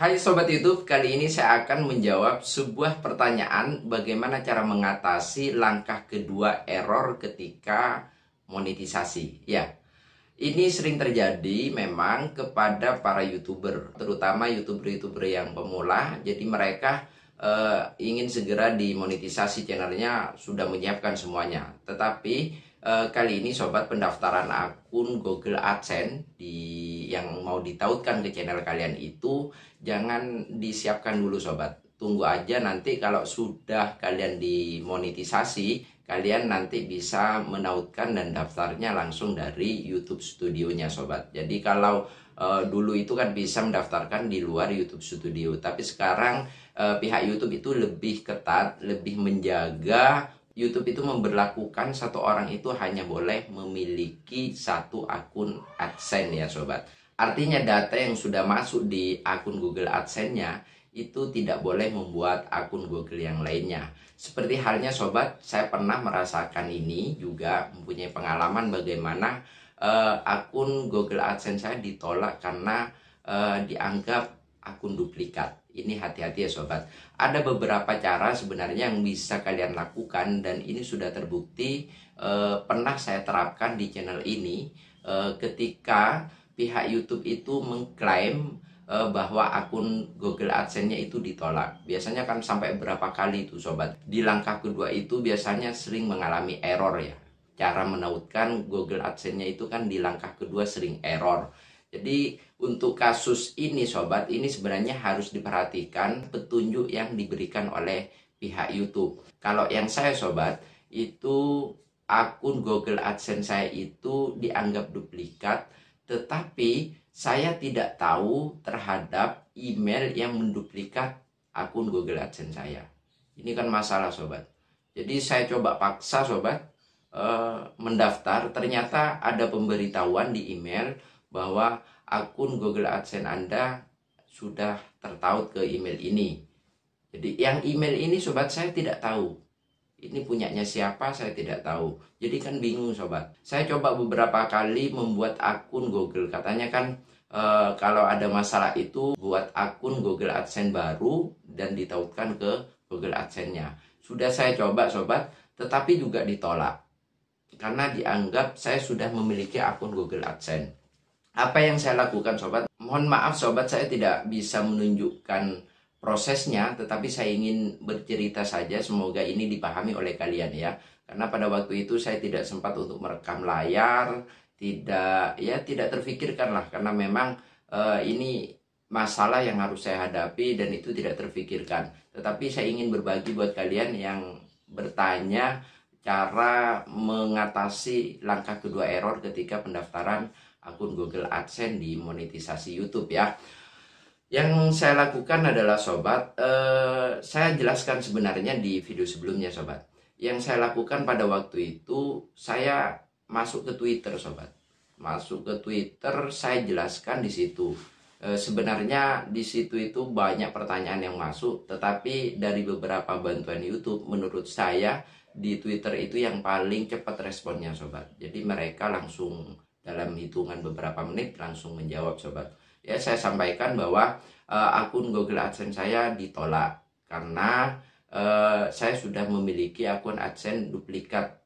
Hai Sobat YouTube, kali ini saya akan menjawab sebuah pertanyaan bagaimana cara mengatasi langkah kedua error ketika monetisasi. Ya, ini sering terjadi memang kepada para YouTuber, terutama YouTuber-YouTuber yang pemula. Jadi mereka ingin segera dimonetisasi channelnya, sudah menyiapkan semuanya. Tetapi kali ini Sobat, pendaftaran akun Google Adsense yang mau ditautkan ke channel kalian itu jangan disiapkan dulu Sobat. Tunggu aja, nanti kalau sudah kalian dimonetisasi, kalian nanti bisa menautkan dan daftarnya langsung dari YouTube Studionya Sobat. Jadi kalau dulu itu kan bisa mendaftarkan di luar YouTube Studio, tapi sekarang pihak YouTube itu lebih ketat, lebih menjaga. YouTube itu memberlakukan satu orang itu hanya boleh memiliki satu akun AdSense ya Sobat. Artinya data yang sudah masuk di akun Google AdSense-nya itu tidak boleh membuat akun Google yang lainnya. Seperti halnya Sobat, saya pernah merasakan ini juga, mempunyai pengalaman bagaimana akun Google AdSense saya ditolak karena dianggap akun duplikat. Ini hati-hati ya Sobat. Ada beberapa cara sebenarnya yang bisa kalian lakukan, dan ini sudah terbukti pernah saya terapkan di channel ini ketika pihak YouTube itu mengklaim bahwa akun Google AdSense-nya itu ditolak. Biasanya kan sampai berapa kali itu Sobat. Di langkah kedua itu biasanya sering mengalami error ya. Cara menautkan Google AdSense-nya itu kan di langkah kedua sering error. Jadi untuk kasus ini Sobat, ini sebenarnya harus diperhatikan petunjuk yang diberikan oleh pihak YouTube. Kalau yang saya Sobat, itu akun Google AdSense saya itu dianggap duplikat, tetapi saya tidak tahu terhadap email yang menduplikat akun Google AdSense saya. Ini kan masalah Sobat. Jadi saya coba paksa Sobat mendaftar, ternyata ada pemberitahuan di email bahwa akun Google AdSense Anda sudah tertaut ke email ini. Jadi yang email ini Sobat, saya tidak tahu ini punyanya siapa, saya tidak tahu. Jadi kan bingung Sobat. Saya coba beberapa kali membuat akun Google. Katanya kan kalau ada masalah itu buat akun Google AdSense baru dan ditautkan ke Google AdSense-nya. Sudah saya coba Sobat, tetapi juga ditolak karena dianggap saya sudah memiliki akun Google AdSense. Apa yang saya lakukan Sobat? Mohon maaf Sobat, saya tidak bisa menunjukkan prosesnya, tetapi saya ingin bercerita saja, semoga ini dipahami oleh kalian ya. Karena pada waktu itu saya tidak sempat untuk merekam layar, tidak terfikirkan lah, karena memang ini masalah yang harus saya hadapi dan itu tidak terfikirkan. Tetapi saya ingin berbagi buat kalian yang bertanya cara mengatasi langkah kedua error ketika pendaftaran akun Google AdSense di monetisasi YouTube ya. Yang saya lakukan adalah Sobat, saya jelaskan sebenarnya di video sebelumnya Sobat. Yang saya lakukan pada waktu itu, saya masuk ke Twitter Sobat. Masuk ke Twitter, saya jelaskan di situ. Sebenarnya di situ itu banyak pertanyaan yang masuk, tetapi dari beberapa bantuan YouTube menurut saya di Twitter itu yang paling cepat responnya Sobat. Jadi mereka langsung dalam hitungan beberapa menit langsung menjawab Sobat. Ya, saya sampaikan bahwa akun Google AdSense saya ditolak karena saya sudah memiliki akun AdSense duplikat,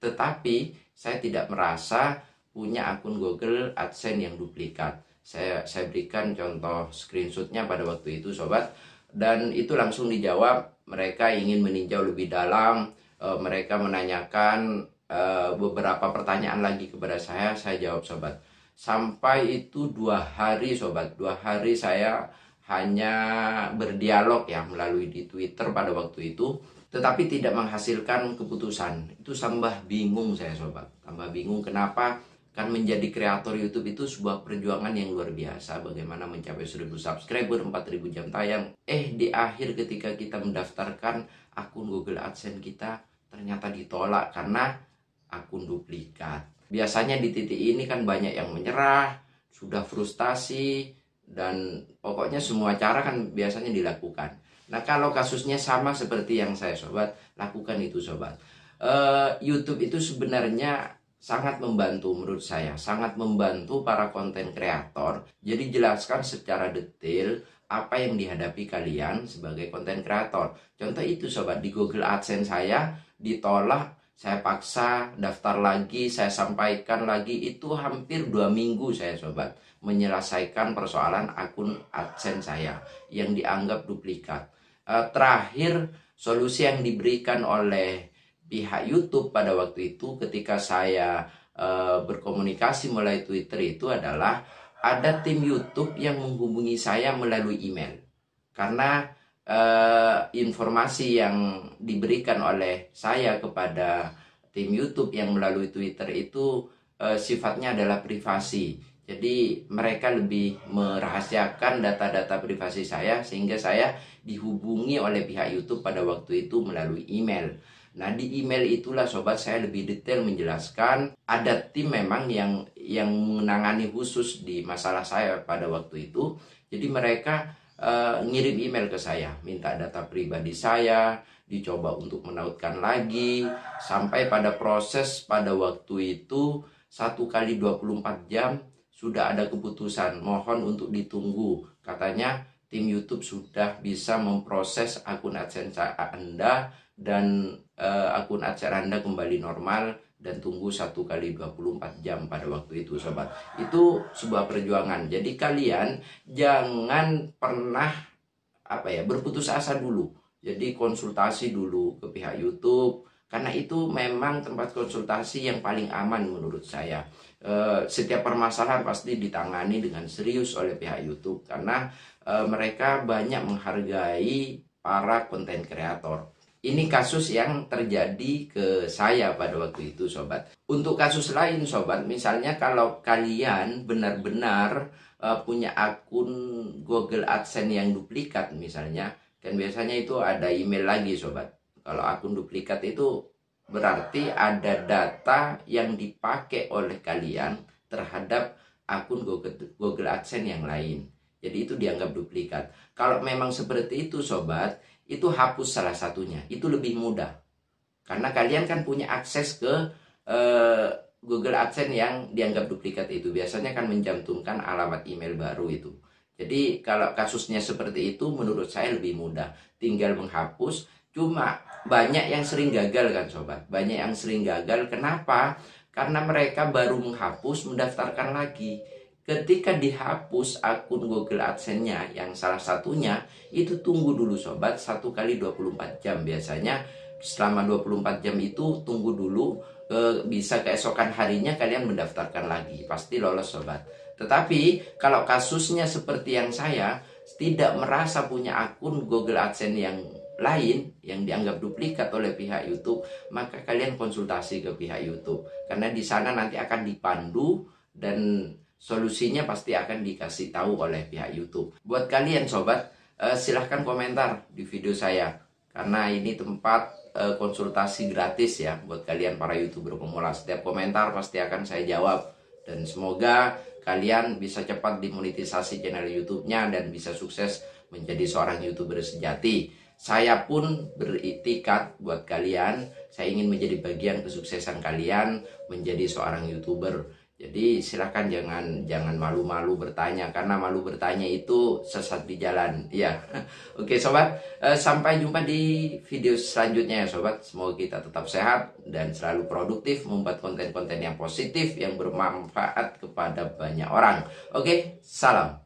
tetapi saya tidak merasa punya akun Google AdSense yang duplikat. Saya berikan contoh screenshotnya pada waktu itu Sobat, dan itu langsung dijawab. Mereka ingin meninjau lebih dalam, mereka menanyakan beberapa pertanyaan lagi kepada saya jawab Sobat. Sampai itu 2 hari Sobat, 2 hari saya hanya berdialog ya melalui di Twitter pada waktu itu, tetapi tidak menghasilkan keputusan. Itu tambah bingung saya Sobat, tambah bingung kenapa. Kan menjadi kreator YouTube itu sebuah perjuangan yang luar biasa, bagaimana mencapai 1000 subscriber, 4000 jam tayang. Di akhir ketika kita mendaftarkan akun Google AdSense kita ternyata ditolak karena akun duplikat. Biasanya di titik ini kan banyak yang menyerah, sudah frustasi, dan pokoknya semua cara kan biasanya dilakukan. Nah, kalau kasusnya sama seperti yang saya Sobat, lakukan itu Sobat. YouTube itu sebenarnya sangat membantu menurut saya, sangat membantu para konten kreator. Jadi jelaskan secara detail apa yang dihadapi kalian sebagai konten kreator. Contoh itu sobat, di Google AdSense saya ditolak, saya paksa daftar lagi, saya sampaikan lagi, itu hampir 2 minggu saya sobat menyelesaikan persoalan akun AdSense saya yang dianggap duplikat. Terakhir, solusi yang diberikan oleh pihak YouTube pada waktu itu ketika saya berkomunikasi melalui Twitter itu adalah ada tim YouTube yang menghubungi saya melalui email. Karena informasi yang diberikan oleh saya kepada tim YouTube yang melalui Twitter itu sifatnya adalah privasi. Jadi mereka lebih merahasiakan data-data privasi saya, sehingga saya dihubungi oleh pihak YouTube pada waktu itu melalui email. Nah, di email itulah sobat saya lebih detail menjelaskan. Ada tim memang yang menangani khusus di masalah saya pada waktu itu. Jadi mereka ngirim email ke saya, minta data pribadi saya, dicoba untuk menautkan lagi. Sampai pada proses pada waktu itu 1 kali 24 jam sudah ada keputusan, mohon untuk ditunggu. Katanya tim YouTube sudah bisa memproses akun AdSense Anda dan akun AdSense Anda kembali normal dan tunggu 1 kali 24 jam pada waktu itu sobat. Itu sebuah perjuangan. Jadi kalian jangan pernah berputus asa dulu. Jadi konsultasi dulu ke pihak YouTube. Karena itu memang tempat konsultasi yang paling aman menurut saya. Setiap permasalahan pasti ditangani dengan serius oleh pihak YouTube. Karena mereka banyak menghargai para konten kreator. Ini kasus yang terjadi ke saya pada waktu itu sobat. Untuk kasus lain sobat, misalnya kalau kalian benar-benar punya akun Google AdSense yang duplikat misalnya. Kan biasanya itu ada email lagi sobat. Kalau akun duplikat itu berarti ada data yang dipakai oleh kalian terhadap akun Google AdSense yang lain. Jadi itu dianggap duplikat. Kalau memang seperti itu sobat, itu hapus salah satunya. Itu lebih mudah. Karena kalian kan punya akses ke Google AdSense yang dianggap duplikat itu. Biasanya kan mencantumkan alamat email baru itu. Jadi kalau kasusnya seperti itu menurut saya lebih mudah. Tinggal menghapus. Cuma banyak yang sering gagal kan sobat. Banyak yang sering gagal. Kenapa? Karena mereka baru menghapus, mendaftarkan lagi. Ketika dihapus akun Google AdSense-nya yang salah satunya, itu tunggu dulu sobat 1 kali 24 jam. Biasanya selama 24 jam itu tunggu dulu. Bisa keesokan harinya kalian mendaftarkan lagi. Pasti lolos sobat. Tetapi kalau kasusnya seperti yang saya, tidak merasa punya akun Google AdSense yang lain yang dianggap duplikat oleh pihak YouTube, maka kalian konsultasi ke pihak YouTube, karena di sana nanti akan dipandu dan solusinya pasti akan dikasih tahu oleh pihak YouTube. Buat kalian sobat, silahkan komentar di video saya, karena ini tempat konsultasi gratis ya buat kalian para YouTuber pemula. Setiap komentar pasti akan saya jawab, dan semoga kalian bisa cepat dimonetisasi channel YouTube-nya dan bisa sukses menjadi seorang YouTuber sejati. Saya pun beriktikad buat kalian, saya ingin menjadi bagian kesuksesan kalian menjadi seorang YouTuber. Jadi silahkan jangan malu-malu bertanya, karena malu bertanya itu sesat di jalan. Ya, oke sobat, sampai jumpa di video selanjutnya ya sobat. Semoga kita tetap sehat dan selalu produktif, membuat konten-konten yang positif, yang bermanfaat kepada banyak orang. Oke, salam.